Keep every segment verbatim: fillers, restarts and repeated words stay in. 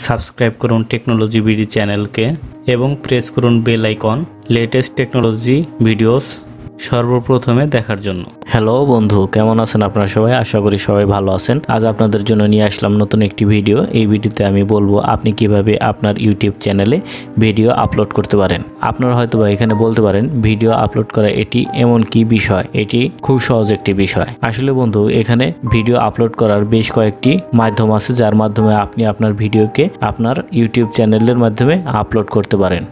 Subscribe करुन technology video channel के एवं प्रेस करुन bell icon latest technology videos सर्वप्रथमे देखार जन्य। हेलो बंधु, केमन आछेन आपनारा सबाई? आशा करी सबाई भालो आछेन। आज आपनादेर जन्य निये आसलाम नतुन एकटी भिडियो। एई भिडियोते आमि बोलबो आपनि किभाबे आपनार यूट्यूब चैनेले भिडियो आपलोड करते पारेन। आपनारा हयतोबा एखाने बोलते पारेन भिडियो आपलोड करा एटी एमन कि विषय, एटी खूब सहज एकटी विषय। आसले बंधु, एखाने भिडियो आपलोड करार बेश कयेकटी माध्यम आछे जार माध्यमे आपनि आपनार भिडियोके आपनार यूट्यूब चैनेलेर माध्यमे आपलोड करते पारेन।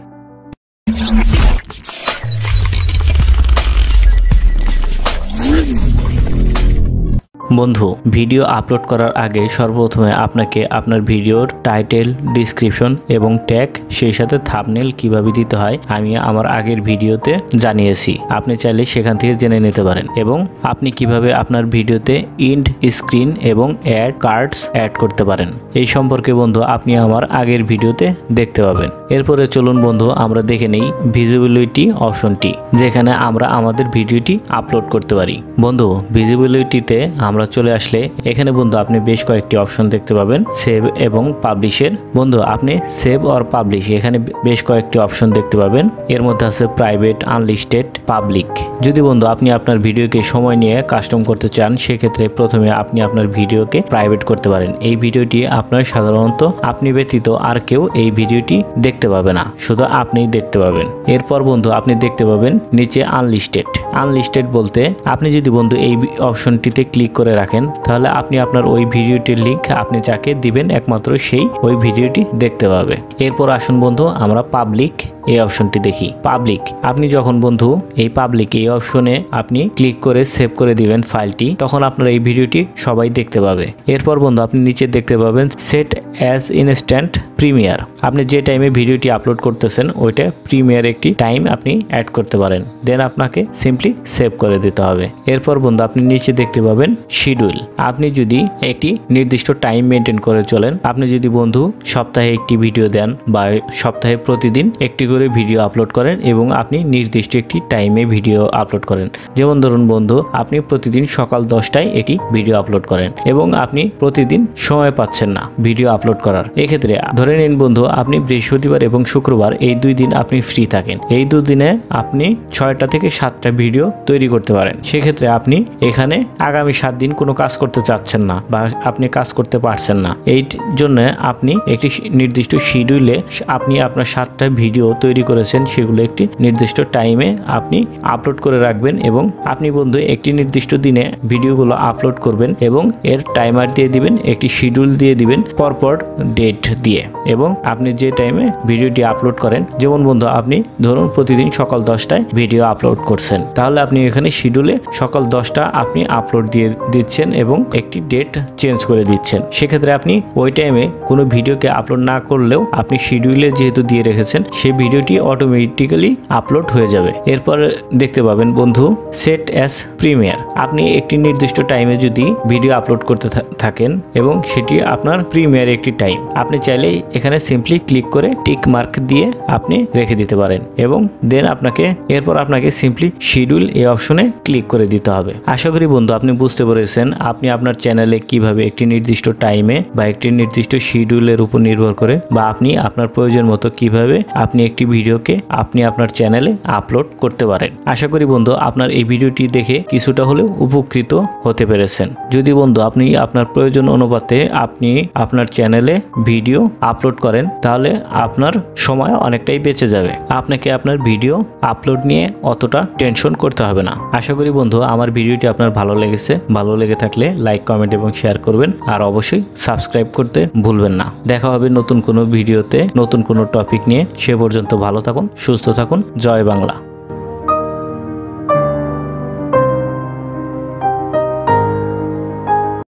बंधु, भिडियो आपलोड करार आगे सर्वप्रथमे आपनाके आपनार भिडियोर टाइटेल, डिस्क्रिप्शन एवं टैग सेई साथे थाम्बनेल किभाबे दिते हय आमि आमार आगेर भिडियोते जानियेछि। आपनि चाइले सेखान थेके जेने निते पारेन एवं आपनि किभाबे आपनार भिडियोते एंड स्क्रीन एवं एड कार्ड्स एड करते पारेन एई सम्पर्के बंधु आपनि आमार आगेर भिडियोते देखते पाबेन। एरपरे चलुन बंधु आमरा देखे नेई भिजिबिलिटी अपशनटी, जेखाने आमरा आमादेर भिडियोटी आपलोड करते पारि। बंधु, भिजिबिलिटीते आमरा चले आसले एखाने बंधु आपनि बेश कयेकटी अपशन देखते पाबेन सेव एवं पाब्लिशेर। बंधु, आपनि सेव और पाब्लिश एखाने बेश कयेकटी अपशन देखते पाबेन। एर मध्ये आछे प्राइवेट, आनलिस्टेड, पाब्लिक। यदि बंधु आपनि आपनार भिडियोके समय निये कास्टम करते चान सेई क्षेत्रे प्रथमे आपनि आपनार भिडियोके प्राइवेट करते पारेन। एई भिडियोटी आपनार साधारणत आपनि व्यतीत आर केउ एई भिडियोटी देखते पाबे ना, शुधु आपनिई देखते पाबेन। एरपर बंधु आपनि देखते पाबेन निचे आनलिस्टेड। आनलिस्टेड बोलते आपनि यदि बंधु एई अपशनটিতে क्लिक कर রাখেন তাহলে আপনি আপনার ওই ভিডিওটির লিংক আপনি যাকে দিবেন একমাত্র সেই ওই ভিডিওটি দেখতে পাবে। এরপর আসুন বন্ধু আমরা পাবলিক এই অপশনটি দেখি। পাবলিক আপনি যখন বন্ধু এই পাবলিক এই অপশনে আপনি ক্লিক করে সেভ করে দিবেন ফাইলটি, তখন আপনার এই ভিডিওটি সবাই দেখতে পাবে। এরপর বন্ধু আপনি নিচে দেখতে পাবেন সেট অ্যাজ ইনস্ট্যান্ট প্রিমিয়ার। আপনি যে টাইমে ভিডিওটি আপলোড করতেছেন ওইটা প্রিমিয়ার একটি টাইম আপনি অ্যাড করতে পারেন, দেন আপনাকে সিম্পলি সেভ করে দিতে হবে। এরপর বন্ধু আপনি নিচে দেখতে পাবেন শিডিউল। আপনি যদি একটি নির্দিষ্ট টাইম মেনটেন করে চলেন, আপনি যদি বন্ধু সপ্তাহে একটি ভিডিও দেন বা সপ্তাহে প্রতিদিন একটি করে ভিডিও আপলোড করেন এবং আপনি নির্দিষ্ট একটি টাইমে ভিডিও আপলোড করেন, যেমন ধরুন বন্ধু আপনি প্রতিদিন সকাল দশটায় একটি ভিডিও আপলোড করেন এবং আপনি প্রতিদিন সময় পাচ্ছেন না ভিডিও আপলোড করার, এক্ষেত্রে ধরে নিন বন্ধু আপনি বৃহস্পতিবার এবং শুক্রবার এই দুই দিন আপনি ফ্রি থাকেন। এই দুই দিনে আপনি ছয়টা থেকে সাতটা ভিডিও তৈরি করতে পারেন। সেক্ষেত্রে আপনি এখানে আগামী সাত দিন কোনো কাজ করতে চাচ্ছেন না বা আপনি কাজ করতে পারছেন না, এই জন্য আপনি একটি নির্দিষ্ট শিডিউলে আপনি আপনার সাতটা ভিডিও তৈরি করেছেন সেগুলো একটি নির্দিষ্ট টাইমে আপনি আপলোড করে রাখবেন এবং আপনি বন্ধু একটি নির্দিষ্ট দিনে ভিডিওগুলো আপলোড করবেন এবং এর টাইমার দিয়ে দিবেন, একটি শিডিউল দিয়ে দিবেন পরপর ডেট দিয়ে এবং আপনি যে টাইমে ভিডিওটি আপলোড করেন, যেমন বন্ধু আপনি ধরুন প্রতিদিন সকাল দশটায় ভিডিও আপলোড করছেন, তাহলে আপনি এখানে শিডিউলে সকাল দশটা আপনি আপলোড দিয়ে দিচ্ছেন এবং একটি ডেট চেঞ্জ করে দিচ্ছেন। সেক্ষেত্রে আপনি ওই টাইমে কোনো ভিডিওকে আপলোড না করলেও আপনি শিডিউলে যেহেতু দিয়ে রেখেছেন সেই ভিডিওটি অটোমেটিক্যালি আপলোড হয়ে যাবে। এরপর দেখতে পাবেন বন্ধু সেট অ্যাজ প্রিমিয়ার। আপনি একটি নির্দিষ্ট টাইমে যদি ভিডিও আপলোড করতে থাকেন এবং সেটি আপনার প্রিমিয়ার একটি টাইম, আপনি চাইলে এখানে সিম্পলি ক্লিক করে টিক মার্ক দিয়ে আপনি রেখে দিতে পারেন এবং দেন আপনাকে এরপর আপনাকে সিম্পলি শিডিউল এই অপশনে ক্লিক করে দিতে হবে। আশা করি বন্ধু আপনি বুঝতে পেরেছেন আপনি আপনার চ্যানেলে কিভাবে একটি নির্দিষ্ট টাইমে বা একটি নির্দিষ্ট শিডিউলের উপর নির্ভর করে বা আপনি আপনার প্রয়োজন মতো কিভাবে আপনি একটি ভিডিওকে আপনি আপনার চ্যানেলে আপলোড করতে পারেন। আশা করি বন্ধু আপনার এই ভিডিওটি দেখে কিছুটা হলেও উপকৃত হতে পেরেছেন। যদি বন্ধু আপনি আপনার প্রয়োজন অনুপাতে আপনি আপনার চ্যানেলে ভিডিও আপলোড করেন তাহলে আপনার সময় অনেকটাই বেঁচে যাবে, আপনাকে আপনার ভিডিও আপলোড নিয়ে অতটা টেনশন করতে হবে না। আশা করি বন্ধু আমার ভিডিওটি আপনার ভালো লেগেছে। ভালো লেগে থাকলে লাইক, কমেন্ট এবং শেয়ার করবেন আর অবশ্যই সাবস্ক্রাইব করতে ভুলবেন না। দেখা হবে নতুন কোনো ভিডিওতে নতুন কোনো টপিক নিয়ে। সে পর্যন্ত ভালো থাকুন, সুস্থ থাকুন। জয় বাংলা।